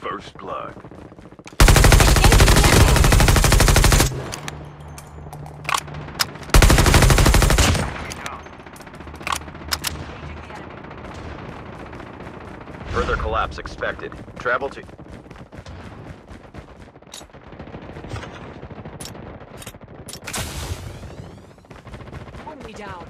First blood. Further collapse expected. Travel to... Enemy down.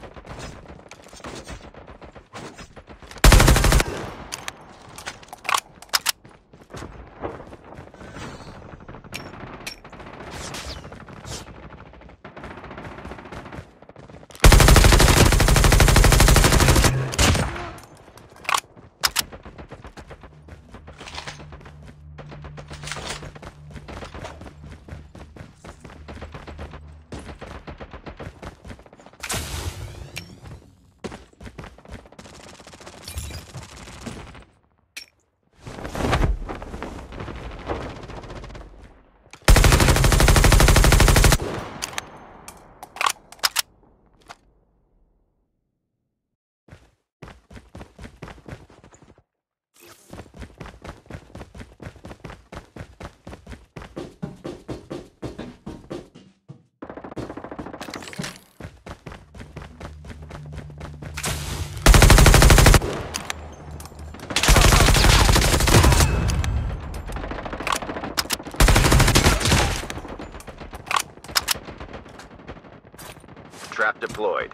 Trap deployed.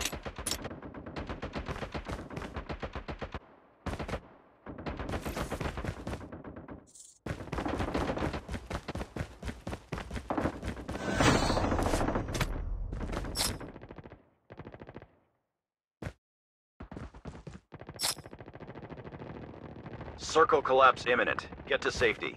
Circle collapse imminent. Get to safety.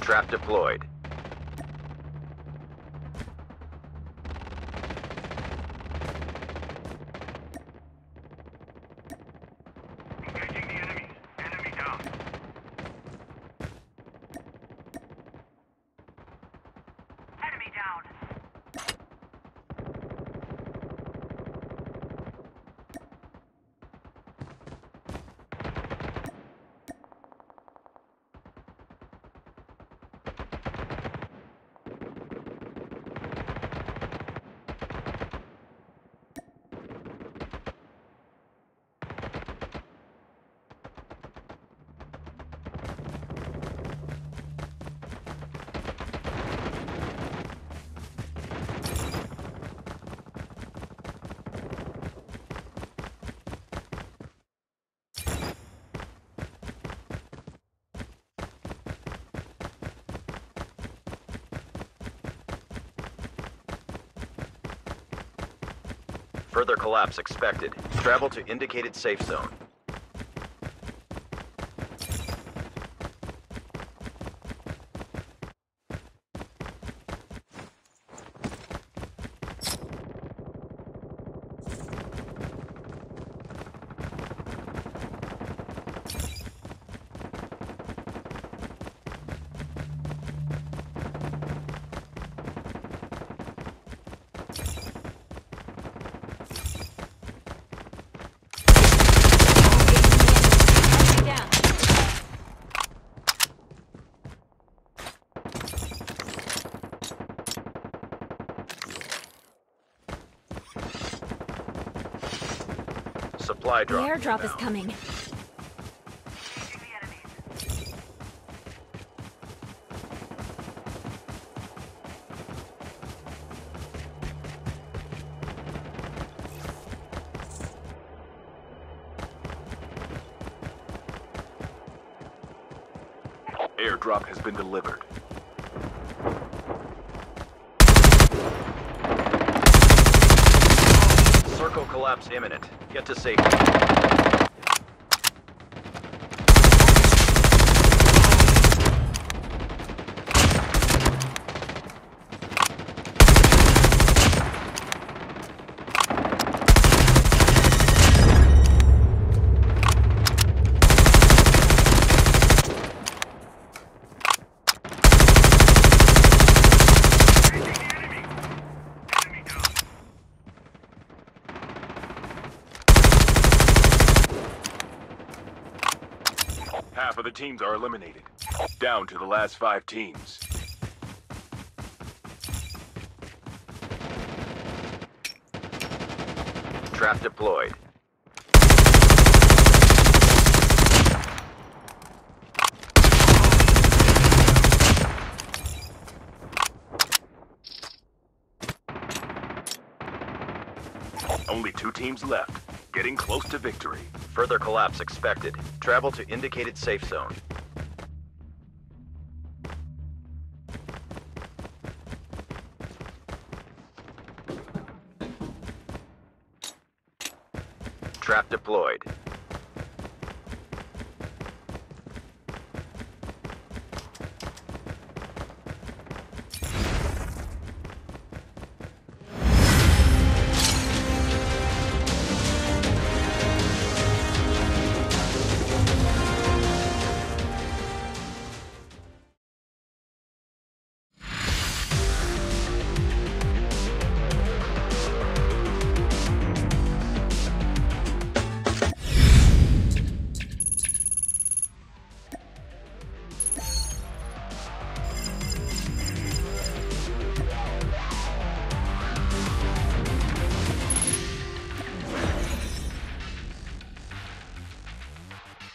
Trap deployed. Engaging the enemy. Enemy down. Enemy down. Further collapse expected. Travel to indicated safe zone. Supply drop. The airdrop is coming. Airdrop has been delivered. collapse imminent. Get to safety. Half of the teams are eliminated. Down to the last 5 teams. Trap deployed. Only 2 teams left. Getting close to victory. Further collapse expected. Travel to indicated safe zone. Trap deployed.